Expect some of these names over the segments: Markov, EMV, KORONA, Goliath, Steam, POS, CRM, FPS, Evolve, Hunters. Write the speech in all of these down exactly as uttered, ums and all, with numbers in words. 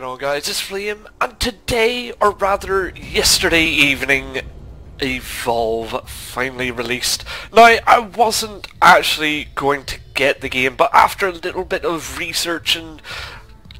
going on, guys? It's Liam, and today, or rather yesterday evening, Evolve finally released. Now, I wasn't actually going to get the game, but after a little bit of research and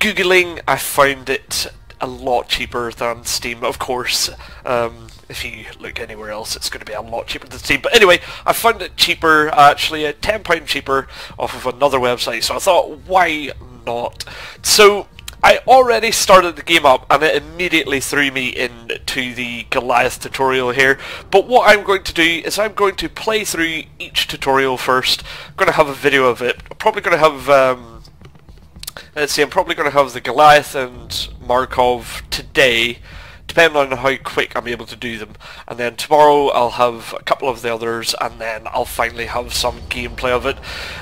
googling, I found it a lot cheaper than Steam, of course. Um, if you look anywhere else, it's going to be a lot cheaper than Steam. But anyway, I found it cheaper, actually a ten pounds cheaper off of another website, so I thought, why not? So I already started the game up and it immediately threw me into the Goliath tutorial here, but what I'm going to do is I'm going to play through each tutorial first. I'm going to have a video of it. I'm probably going to have, um, let's see, I'm probably going to have the Goliath and Markov today, depending on how quick I'm able to do them, and then tomorrow I'll have a couple of the others, and then I'll finally have some gameplay of it.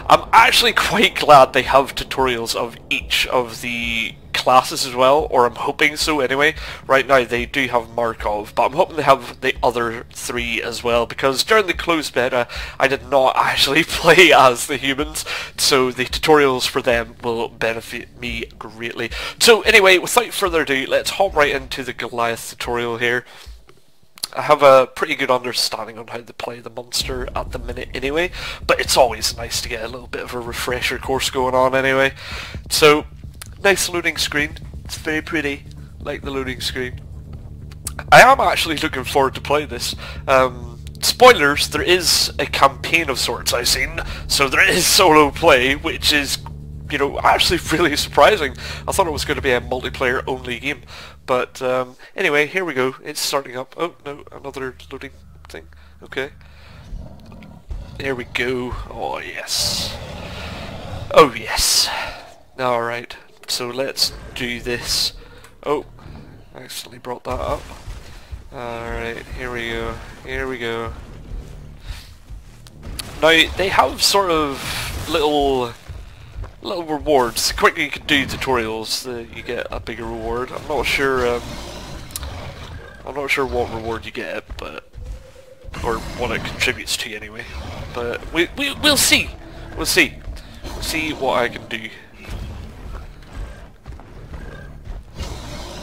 I'm actually quite glad they have tutorials of each of the classes as well, or I'm hoping so anyway. Right now they do have Markov, but I'm hoping they have the other three as well, because during the closed beta I did not actually play as the humans, so the tutorials for them will benefit me greatly. So anyway, without further ado, let's hop right into the Goliath tutorial here. I have a pretty good understanding on how to play the monster at the minute anyway, but it's always nice to get a little bit of a refresher course going on anyway. So nice loading screen, it's very pretty, like the loading screen. I am actually looking forward to playing this. Um, spoilers, there is a campaign of sorts I've seen, so there is solo play, which is, you know, actually really surprising. I thought it was going to be a multiplayer only game, but um, anyway, here we go, it's starting up. Oh no, another loading thing, okay. Here we go, oh yes, oh yes, alright. So let's do this. Oh, I accidentally brought that up. Alright, here we go, here we go. Now, they have sort of little little rewards. The quicker you can do tutorials, the, you get a bigger reward. I'm not sure, um, I'm not sure what reward you get, but, or what it contributes to anyway. But we, we, we'll see, we'll see. We'll see what I can do.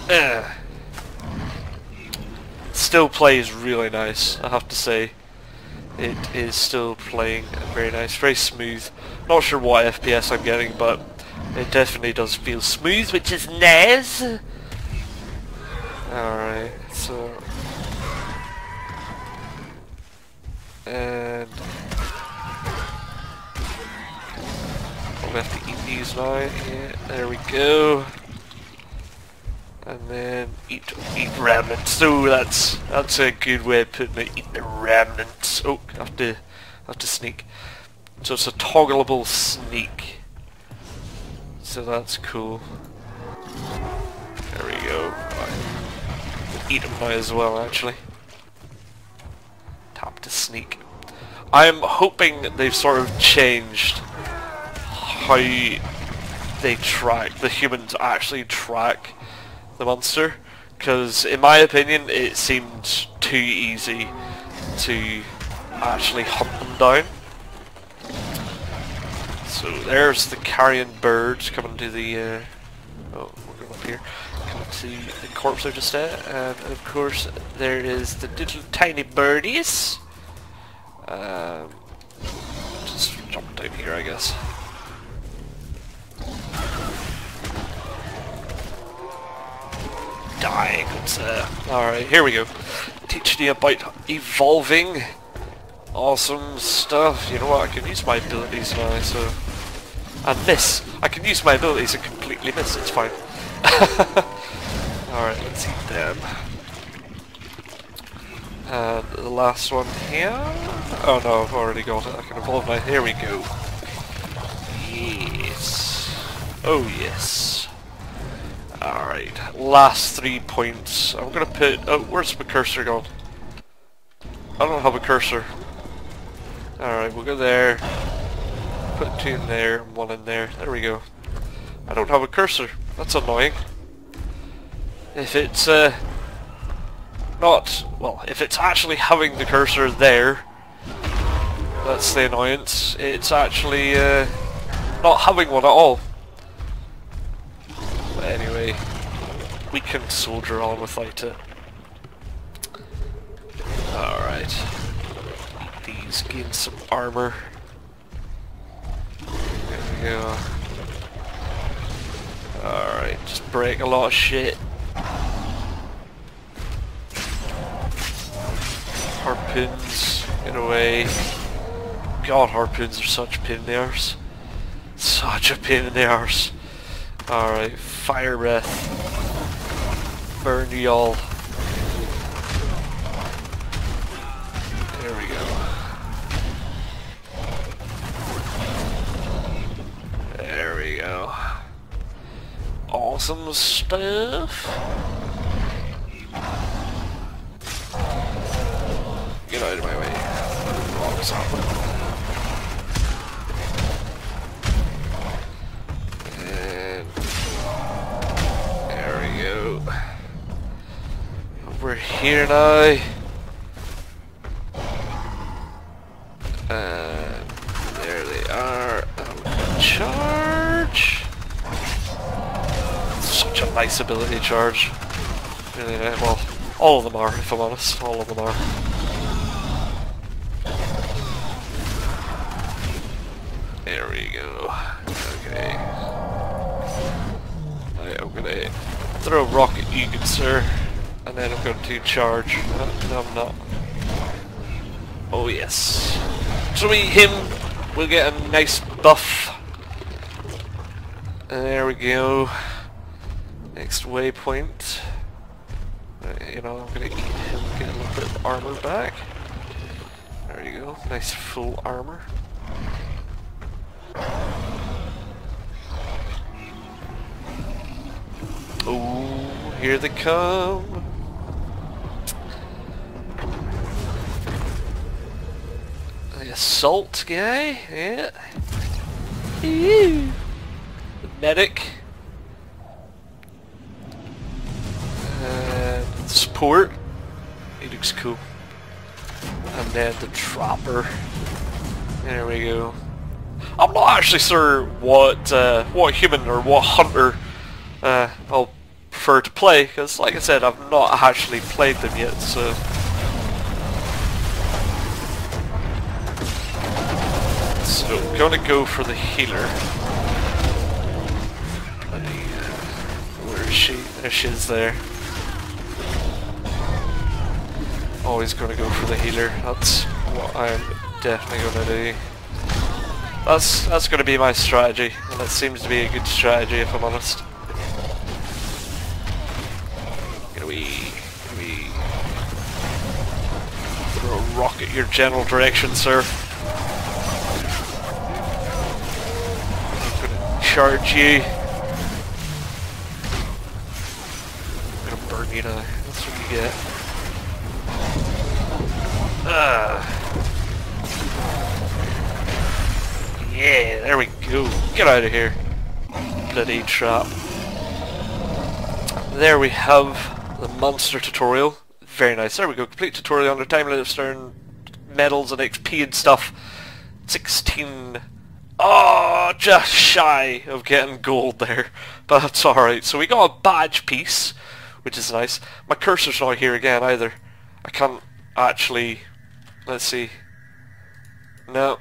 Yeah. Still plays really nice, I have to say. It is still playing very nice, very smooth. Not sure what F P S I'm getting, but it definitely does feel smooth, which is nice. Alright, so and oh, we have to eat these now. Yeah, there we go. And then eat eat remnants. So that's that's a good way of putting it. Eat the remnants. Oh, I have to have to sneak. So it's a toggleable sneak. So that's cool. There we go. Right. Eat them now as well. Actually, tap to sneak. I'm hoping they've sort of changed how they track. The humans actually track the monster, because in my opinion it seemed too easy to actually hunt them down. So there's the carrion bird coming to the uh, oh, we're going up here, coming to the corpse I just at, and of course there is the little tiny birdies. Um, just jump down here, I guess. Die, good sir. Alright, here we go. Teaching you about evolving. Awesome stuff. You know what, I can use my abilities now, so... and miss. I can use my abilities and completely miss, it's fine. Alright, let's eat them. And the last one here... oh no, I've already got it. I can evolve now. Here we go. Yes. Oh yes. Alright, last three points. I'm gonna put... oh, where's my cursor gone? I don't have a cursor. Alright, we'll go there. Put two in there and one in there. There we go. I don't have a cursor. That's annoying. If it's, uh... not... well, if it's actually having the cursor there, that's the annoyance. It's actually, uh... not having one at all. Anyway, we can soldier on with later. Alright. These, gain some armor. There we go. Alright, just break a lot of shit. Harpoons, in a way. God, harpoons are such a pain in the arse. Such a pain in the arse. Alright, fire breath. Burn y'all. There we go. There we go. Awesome stuff. Get out of my way. And there we go. We're here now. And there they are. Charge! Such a nice ability charge. Really, well, all of them are, if I'm honest. All of them are. There we go. Okay. Right, I'm gonna throw a rock at you, good sir, and then I'm going to charge. No, I'm not. Oh yes. So we him. We'll get a nice buff. There we go. Next waypoint. Right, you know, I'm gonna eat him. Get a little bit of armor back. There you go. Nice full armor. Oh, here they come. The assault guy, yeah. Ew. The medic. And the support. He looks cool. And then the dropper. There we go. I'm not actually sure what uh, what human or what hunter uh, I'll prefer to play, because like I said, I've not actually played them yet, so... So, I'm gonna go for the healer. Where is she? There she is there. Always gonna go for the healer, that's what I'm definitely gonna do. That's that's going to be my strategy, and that seems to be a good strategy if I'm honest. Gonna be, gonna be throw a rock at your general direction, sir. I'm gonna charge you. I'm gonna burn you now. That's what you get. Ah. Yeah, there we go. Get out of here. Bloody trap. There we have the monster tutorial. Very nice. There we go. Complete tutorial under time limits, earn medals and X P and stuff. sixteen. Oh, just shy of getting gold there. But that's alright. So we got a badge piece, which is nice. My cursor's not here again either. I can't actually... Let's see. No.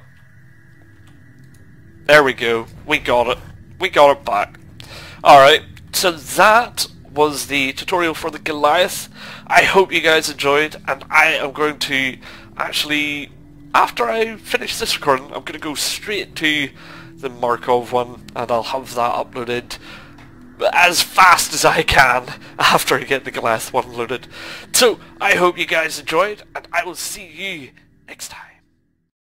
There we go. We got it. We got it back. Alright, so that was the tutorial for the Goliath. I hope you guys enjoyed, and I am going to actually, after I finish this recording, I'm going to go straight to the Markov one, and I'll have that uploaded as fast as I can after I get the Goliath one loaded. So, I hope you guys enjoyed, and I will see you next time.